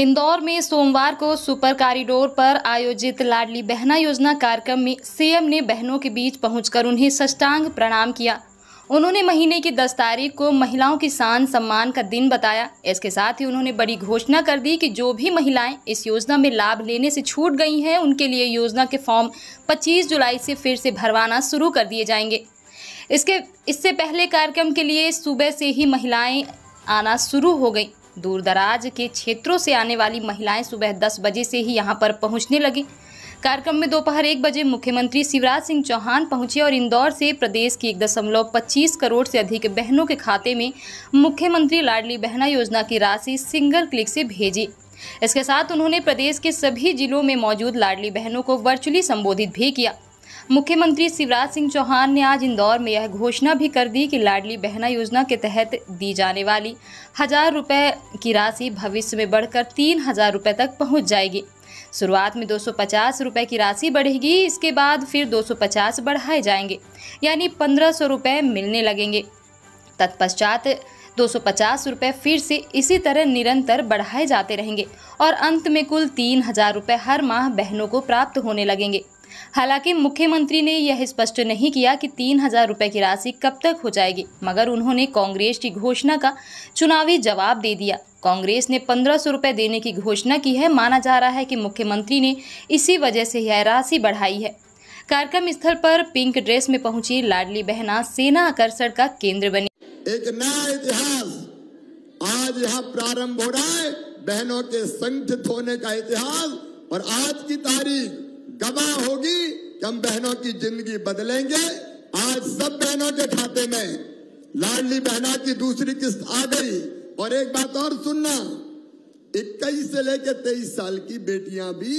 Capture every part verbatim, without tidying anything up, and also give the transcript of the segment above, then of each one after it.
इंदौर में सोमवार को सुपर कॉरिडोर पर आयोजित लाडली बहना योजना कार्यक्रम में सीएम ने बहनों के बीच पहुंचकर उन्हें साष्टांग प्रणाम किया। उन्होंने महीने की दस तारीख को महिलाओं की शान सम्मान का दिन बताया। इसके साथ ही उन्होंने बड़ी घोषणा कर दी कि जो भी महिलाएं इस योजना में लाभ लेने से छूट गई हैं, उनके लिए योजना के फॉर्म पच्चीस जुलाई से फिर से भरवाना शुरू कर दिए जाएंगे। इसके इससे पहले कार्यक्रम के लिए सुबह से ही महिलाएं आना शुरू हो गई। दूरदराज के क्षेत्रों से आने वाली महिलाएं सुबह दस बजे से ही यहां पर पहुंचने लगी। कार्यक्रम में दोपहर एक बजे मुख्यमंत्री शिवराज सिंह चौहान पहुंचे और इंदौर से प्रदेश की एक दशमलव पच्चीस करोड़ से अधिक बहनों के खाते में मुख्यमंत्री लाडली बहना योजना की राशि सिंगल क्लिक से भेजी। इसके साथ उन्होंने प्रदेश के सभी जिलों में मौजूद लाडली बहनों को वर्चुअली संबोधित भी किया। मुख्यमंत्री शिवराज सिंह चौहान ने आज इंदौर में यह घोषणा भी कर दी कि लाडली बहना योजना के तहत दी जाने वाली हजार रुपये की राशि भविष्य में बढ़कर तीन हजार रुपये तक पहुंच जाएगी। शुरुआत में दो सौ पचास रुपये की राशि बढ़ेगी, इसके बाद फिर दो सौ पचास बढ़ाए जाएंगे, यानी पंद्रह सौ रुपये मिलने लगेंगे। तत्पश्चात दो सौ पचास रुपये फिर से इसी तरह निरंतर बढ़ाए जाते रहेंगे और अंत में कुल तीन हजार रुपये हर माह बहनों को प्राप्त होने लगेंगे। हालांकि मुख्यमंत्री ने यह स्पष्ट नहीं किया कि तीन हजार रुपये की राशि कब तक हो जाएगी, मगर उन्होंने कांग्रेस की घोषणा का चुनावी जवाब दे दिया। कांग्रेस ने पंद्रह सौ रुपये देने की घोषणा की है। माना जा रहा है कि मुख्यमंत्री ने इसी वजह से यह राशि बढ़ाई है। कार्यक्रम स्थल पर पिंक ड्रेस में पहुंची लाडली बहना सेना आकर्षण का केंद्र बनी। एक नया इतिहास आज यहाँ प्रारंभ हो रहा है, बहनों के संगठित होने का इतिहास। और आज की तारीख गवाह होगी कि हम बहनों की जिंदगी बदलेंगे। आज सब बहनों के खाते में लाडली बहना की दूसरी किस्त आ गई। और एक बात और सुनना, इक्कीस से लेकर तेईस साल की बेटियां भी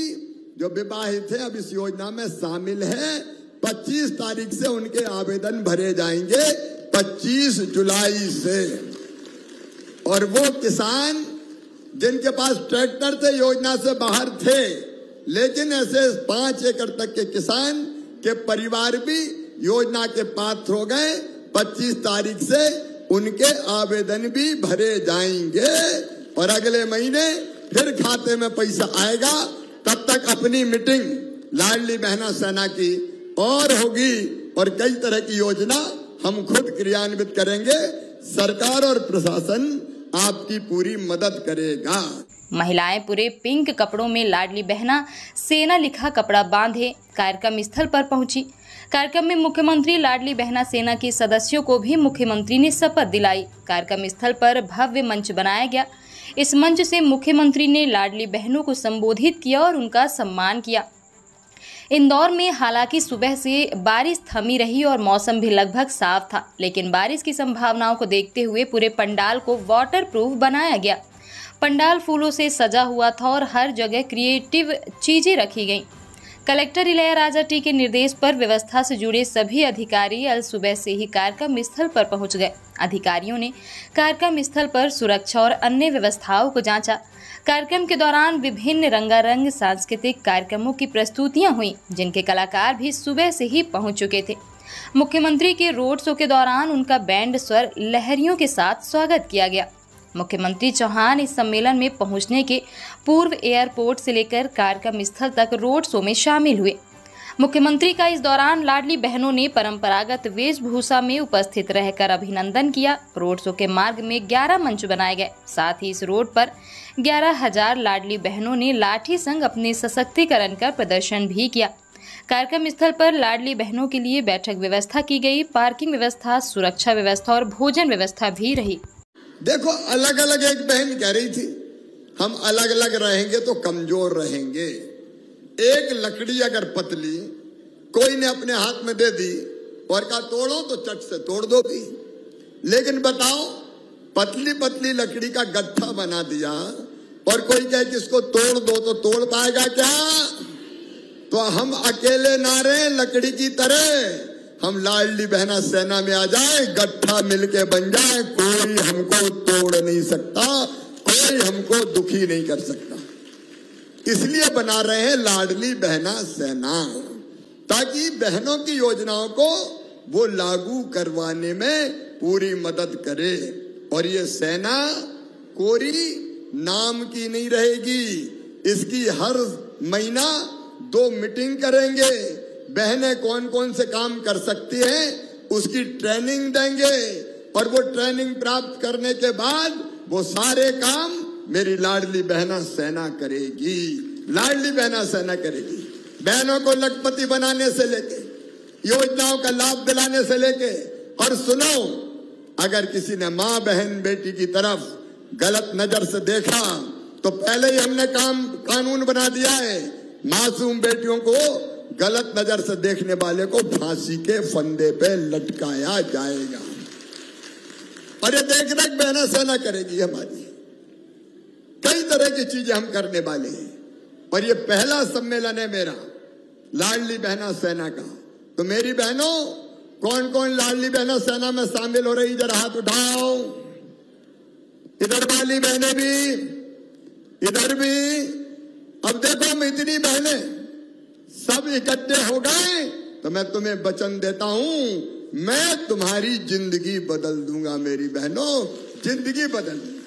जो विवाहित है अब इस योजना में शामिल है। पच्चीस तारीख से उनके आवेदन भरे जाएंगे पच्चीस जुलाई से। और वो किसान जिनके पास ट्रैक्टर थे, योजना से बाहर थे, लेकिन ऐसे पांच एकड़ तक के किसान के परिवार भी योजना के पात्र हो गए। पच्चीस तारीख से उनके आवेदन भी भरे जाएंगे और अगले महीने फिर खाते में पैसा आएगा। तब तक अपनी मीटिंग लाडली बहना सेना की और होगी और कई तरह की योजना हम खुद क्रियान्वित करेंगे। सरकार और प्रशासन आपकी पूरी मदद करेगा। महिलाएं पूरे पिंक कपड़ों में लाडली बहना सेना लिखा कपड़ा बांधे कार्यक्रम स्थल पर पहुंची। कार्यक्रम में मुख्यमंत्री लाडली बहना सेना के सदस्यों को भी मुख्यमंत्री ने शपथ दिलाई। कार्यक्रम स्थल पर भव्य मंच बनाया गया। इस मंच से मुख्यमंत्री ने लाडली बहनों को संबोधित किया और उनका सम्मान किया। इंदौर में हालांकि सुबह से बारिश थमी रही और मौसम भी लगभग साफ था, लेकिन बारिश की संभावनाओं को देखते हुए पूरे पंडाल को वाटरप्रूफ बनाया गया। पंडाल फूलों से सजा हुआ था और हर जगह क्रिएटिव चीजें रखी गईं। कलेक्टर इलेया राजा टी के निर्देश पर व्यवस्था से जुड़े सभी अधिकारी अल सुबह से ही कार्यक्रम स्थल पर पहुंच गए। अधिकारियों ने कार्यक्रम स्थल पर सुरक्षा और अन्य व्यवस्थाओं को जांचा। कार्यक्रम के दौरान विभिन्न रंगारंग सांस्कृतिक कार्यक्रमों की प्रस्तुतियां हुई, जिनके कलाकार भी सुबह से ही पहुंच चुके थे। मुख्यमंत्री के रोड शो के दौरान उनका बैंड स्वर लहरियों के साथ स्वागत किया गया। मुख्यमंत्री चौहान इस सम्मेलन में पहुंचने के पूर्व एयरपोर्ट से लेकर कार्यक्रम स्थल तक रोड शो में शामिल हुए। मुख्यमंत्री का इस दौरान लाडली बहनों ने परंपरागत वेशभूषा में उपस्थित रहकर अभिनंदन किया। रोड शो के मार्ग में ग्यारह मंच बनाए गए। साथ ही इस रोड पर ग्यारह हजार लाडली बहनों ने लाठी संग अपने सशक्तिकरण का प्रदर्शन भी किया। कार्यक्रम स्थल पर लाडली बहनों के लिए बैठक व्यवस्था की गई। पार्किंग व्यवस्था, सुरक्षा व्यवस्था और भोजन व्यवस्था भी रही। देखो, अलग अलग एक बहन कह रही थी हम अलग अलग रहेंगे तो कमजोर रहेंगे। एक लकड़ी अगर पतली कोई ने अपने हाथ में दे दी और कहा तोड़ो तो चट से तोड़ दोगी, लेकिन बताओ पतली पतली लकड़ी का गट्ठा बना दिया और कोई कहे कि इसको तोड़ दो तो तोड़ पाएगा क्या? तो हम अकेले ना रहे लकड़ी की तरह, हम लाडली बहना सेना में आ जाए, गट्ठा मिलके बन जाए, कोई हमको तोड़ नहीं सकता, कोई हमको दुखी नहीं कर सकता। इसलिए बना रहे हैं लाडली बहना सेना, ताकि बहनों की योजनाओं को वो लागू करवाने में पूरी मदद करे। और ये सेना कोरी नाम की नहीं रहेगी। इसकी हर महीना दो मीटिंग करेंगे, बहनें कौन कौन से काम कर सकती हैं उसकी ट्रेनिंग देंगे और वो ट्रेनिंग प्राप्त करने के बाद वो सारे काम मेरी लाडली बहना सेना करेगी। लाडली बहना सेना करेगी। बहनों को लखपति बनाने से लेके योजनाओं का लाभ दिलाने से लेके, और सुनो, अगर किसी ने माँ बहन बेटी की तरफ गलत नजर से देखा तो पहले ही हमने काम कानून बना दिया है, मासूम बेटियों को गलत नजर से देखने वाले को फांसी के फंदे पे लटकाया जाएगा। और ये देखरेख बहना सेना करेगी। हमारी कई तरह की चीजें हम करने वाले हैं और ये पहला सम्मेलन है मेरा लाडली बहना सेना का। तो मेरी बहनों, कौन कौन लाडली बहना सेना में शामिल हो रही, जरा हाथ उठाओ। इधर वाली बहनें भी, इधर भी। अब देखो, हम इतनी बहनें सब इकट्ठे हो गए तो मैं तुम्हें वचन देता हूं, मैं तुम्हारी जिंदगी बदल दूंगा। मेरी बहनों, जिंदगी बदल दूंगा।